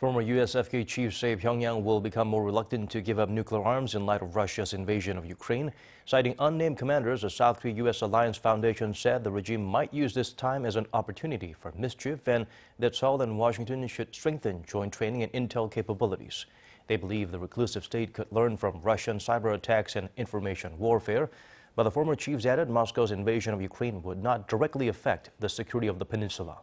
Former USFK chiefs say Pyongyang will become more reluctant to give up nuclear arms in light of Russia's invasion of Ukraine. Citing unnamed commanders, the South Korea-U.S. Alliance Foundation said the regime might use this time as an opportunity for mischief and that Seoul and Washington should strengthen joint training and intel capabilities. They believe the reclusive state could learn from Russian cyber attacks and information warfare. But the former chiefs added Moscow's invasion of Ukraine would not directly affect the security of the peninsula.